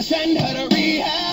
Send her to rehab.